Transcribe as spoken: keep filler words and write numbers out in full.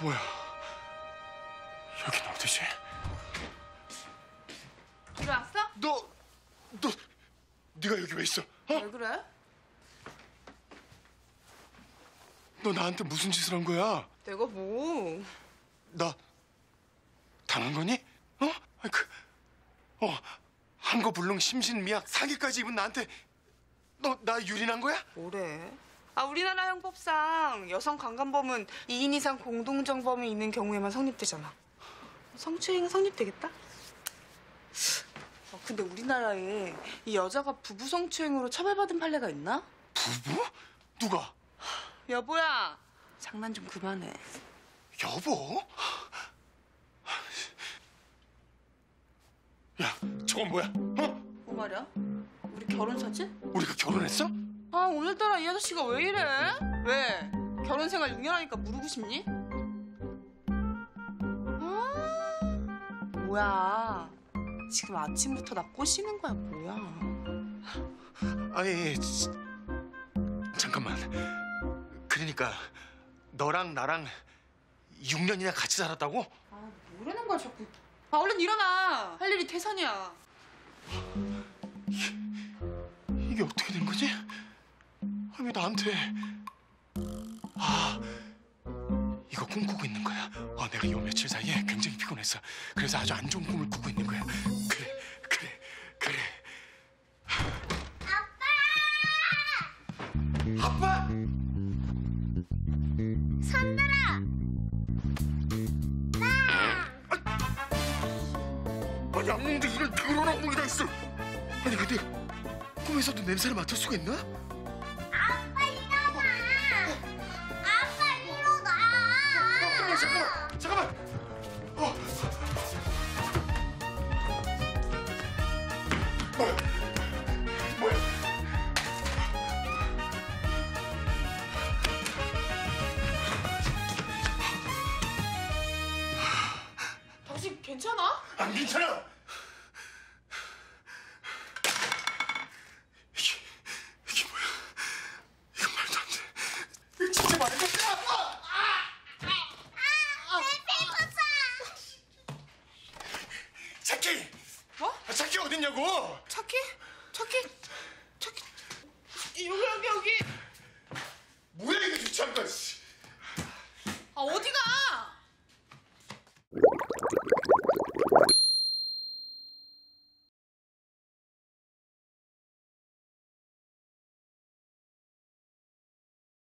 뭐야? 여긴 어디지? 들어왔어? 너, 너, 네가 여기 왜 있어? 어? 왜 그래? 너 나한테 무슨 짓을 한 거야? 내가 뭐? 나 당한 거니? 어? 아니, 그, 어, 한거 불능 심신미약 사기까지 입은 나한테 너 나 유린한 거야? 뭐래? 아, 우리나라 형법상 여성 강간범은 이 인 이상 공동정범이 있는 경우에만 성립되잖아. 성추행 성립되겠다? 어, 근데 우리나라에 이 여자가 부부 성추행으로 처벌받은 판례가 있나? 부부? 누가? 여보야, 장난 좀 그만해. 여보? 야, 저건 뭐야? 어? 뭐 말이야? 우리 결혼 사진? 우리가 결혼했어? 아, 오늘따라 이 아저씨가 왜 이래? 왜? 결혼 생활 육 년 하니까 모르고 싶니? 아, 뭐야? 지금 아침부터 나 꼬시는 거야, 뭐야? 아니, 지, 잠깐만. 그러니까 너랑 나랑 육 년이나 같이 살았다고? 아, 모르는 거야, 자꾸. 아, 얼른 일어나. 할 일이 태산이야. 이게 어떻게 된 거지? 왜 나한테... 아, 이거 꿈꾸고 있는 거야. 아, 내가 요 며칠 사이에 굉장히 피곤했어. 그래서 아주 안 좋은 꿈을 꾸고 있는 거야. 그래, 그래, 그래. 아빠! 아빠! 선달아! 아빠! 아니, 악몽도 이런 더러운 악몽이 다 있어. 아니, 근데 꿈에서도 냄새를 맡을 수가 있나? 잠깐만! 잠깐만! 어! 뭐야? 뭐야? 당신 괜찮아? 안 괜찮아!